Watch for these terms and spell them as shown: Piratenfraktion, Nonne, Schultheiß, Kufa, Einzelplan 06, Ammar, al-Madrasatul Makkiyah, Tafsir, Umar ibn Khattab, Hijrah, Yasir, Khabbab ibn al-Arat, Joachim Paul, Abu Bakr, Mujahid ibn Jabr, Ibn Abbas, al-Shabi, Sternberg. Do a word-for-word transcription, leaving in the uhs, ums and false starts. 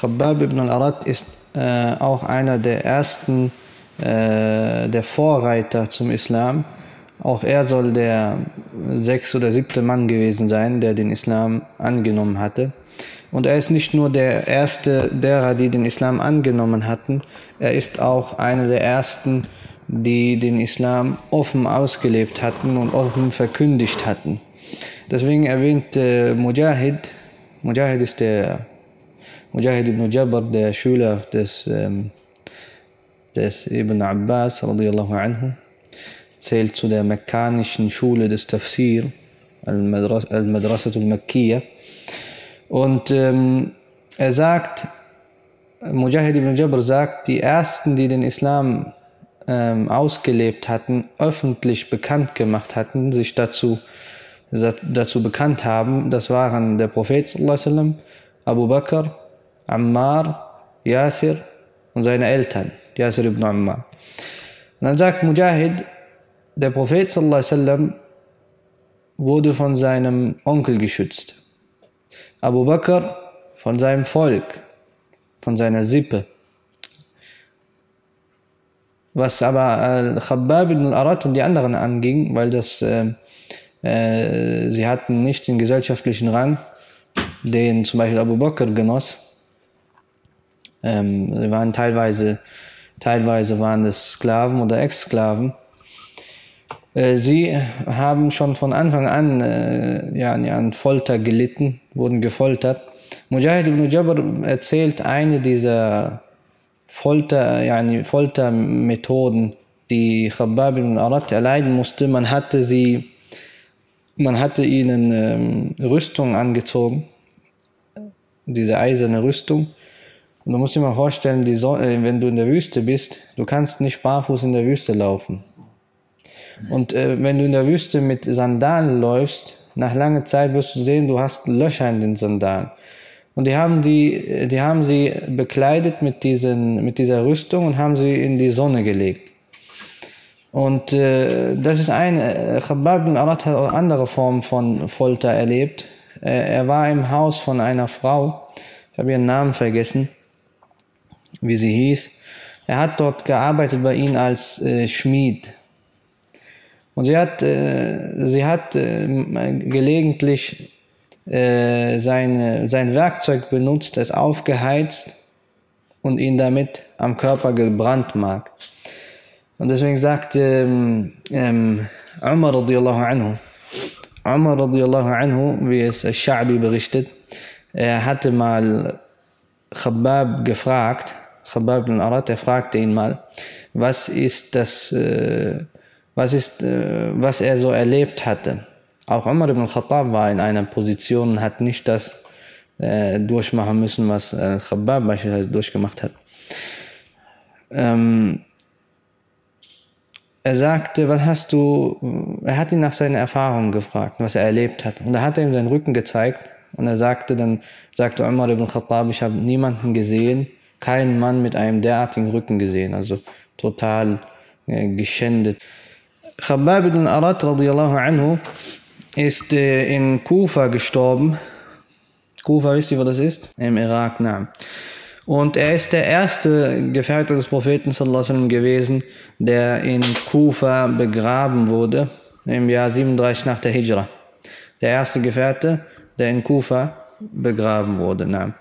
Khabbab ibn al-Arat ist äh, auch einer der ersten, äh, der Vorreiter zum Islam. Auch er soll der sechste oder siebte Mann gewesen sein, der den Islam angenommen hatte. Und er ist nicht nur der erste derer, die den Islam angenommen hatten, er ist auch einer der ersten, die den Islam offen ausgelebt hatten und offen verkündigt hatten. Deswegen erwähnt äh, Mujahid, Mujahid ist der Mujahid ibn Jabr, der Schüler des, ähm, des Ibn Abbas, radiallahu anhu, zählt zu der mekkanischen Schule des Tafsir, al-Madrasatul Makkiyah. Und ähm, er sagt, Mujahid ibn Jabr sagt, die ersten, die den Islam ähm, ausgelebt hatten, öffentlich bekannt gemacht hatten, sich dazu, dazu bekannt haben, das waren der Prophet sallallahu alaihi wasallam, Abu Bakr, Ammar, Yasir und seine Eltern, Yasir ibn Ammar. Und dann sagt Mujahid, der Prophet sallallahu alaihi wasallam wurde von seinem Onkel geschützt. Abu Bakr von seinem Volk, von seiner Sippe. Was aber äh, Khabbab ibn al-Arat und die anderen anging, weil das, äh, äh, sie hatten nicht den gesellschaftlichen Rang, den zum Beispiel Abu Bakr genoss. Ähm, sie waren teilweise, teilweise waren es Sklaven oder Ex-Sklaven. Sie haben schon von Anfang an äh, ja, an Folter gelitten, wurden gefoltert. Mujahid ibn Jabr erzählt eine dieser Folter, ja, Foltermethoden, die Khabbab ibn al-Arat erleiden musste. Man hatte, sie, man hatte ihnen ähm, Rüstung angezogen, diese eiserne Rüstung. Und du musst dir mal vorstellen, die Sonne, wenn du in der Wüste bist, du kannst nicht barfuß in der Wüste laufen. Und äh, wenn du in der Wüste mit Sandalen läufst, nach langer Zeit wirst du sehen, du hast Löcher in den Sandalen. Und die haben, die, die haben sie bekleidet mit, diesen, mit dieser Rüstung und haben sie in die Sonne gelegt. Und äh, das ist eine, Khabbab ibn al-Arat hat auch andere Formen von Folter erlebt. Äh, er war im Haus von einer Frau, ich habe ihren Namen vergessen, wie sie hieß. Er hat dort gearbeitet bei ihnen als äh, Schmied. Und sie hat, äh, sie hat äh, gelegentlich äh, seine, sein Werkzeug benutzt, es aufgeheizt und ihn damit am Körper gebrandmarkt. Und deswegen sagt ähm, ähm, Umar radiallahu anhu, Umar radiallahu anhu, wie es al-Shabi berichtet, er hatte mal Khabbab gefragt, Khabbab ibn al-Arat, er fragte ihn mal, was ist das... Äh, Was, ist, was er so erlebt hatte. Auch Umar ibn Khattab war in einer Position und hat nicht das äh, durchmachen müssen, was äh, Khabbab beispielsweise durchgemacht hat. Ähm, er sagte, was hast du, er hat ihn nach seinen Erfahrungen gefragt, was er erlebt hat. Und da hat er ihm seinen Rücken gezeigt und er sagte, dann sagte Umar ibn Khattab, ich habe niemanden gesehen, keinen Mann mit einem derartigen Rücken gesehen, also total äh, geschändet. Khabbab ibn al-Arat radiallahu anhu ist äh, in Kufa gestorben. Kufa, wisst ihr, wo das ist? Im Irak, naam. Und er ist der erste Gefährte des Propheten sallallahu alaihi wasallam gewesen, der in Kufa begraben wurde, im Jahr siebenunddreißig nach der Hijrah. Der erste Gefährte, der in Kufa begraben wurde, naam.